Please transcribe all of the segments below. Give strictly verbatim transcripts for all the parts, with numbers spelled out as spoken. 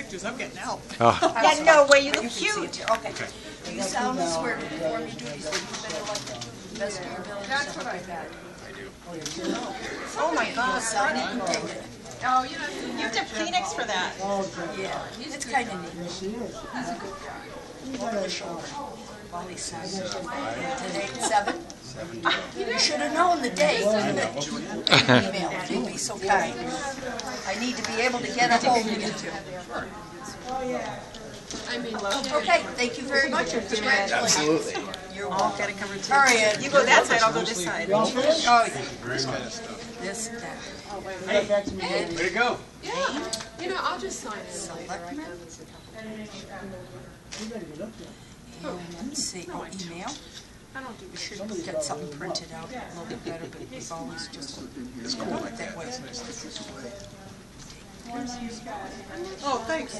pictures. I'm getting out. Oh. Yeah, no way. You look cute. Okay. okay. Do you sound and swear before you do these things? Better like the best of your ability. That's what I bet. I do. Oh my God! I didn't dig it. Oh, you know, you have to have Kleenex for that. Yeah, it's kind of neat. He's a good guy. Over the shoulder. Wally says seven. You should have known the day. I know. Email. You'd be so kind. I need to be able to get a hold of you too. Oh yeah. I mean, okay. Thank you very much. Congratulations. Absolutely. You're welcome. All right. You go that side. I'll go this side. Oh yeah. This kind of stuff. This stuff. Oh wait. Hey. Hey. Way to go. Yeah. You know, I'll just sign it later. And let's see. Oh, email. I don't do we should have got something printed out a little bit better, but it was always just it's cool like that way. Oh, thanks.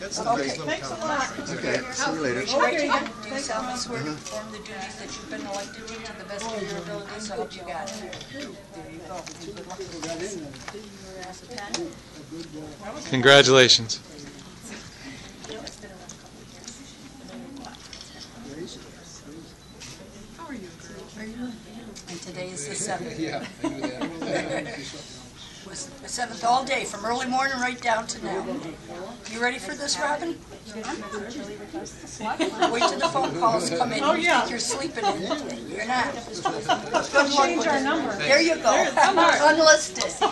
That's okay. Nice thanks a lot. Okay, see you later. Oh, okay. Okay. Do you sound and swear to perform the duties that you've been elected to to the best of your ability, so help you God. There you go. Good luck with this. Congratulations. How are you, girl? And today is the seventh. Yeah. Was the seventh all day, from early morning right down to now. You ready for this, Robin? Wait till the phone calls come in. Oh, yeah. You think you're sleeping. You're not. Let's change our number. There you go. Unlisted.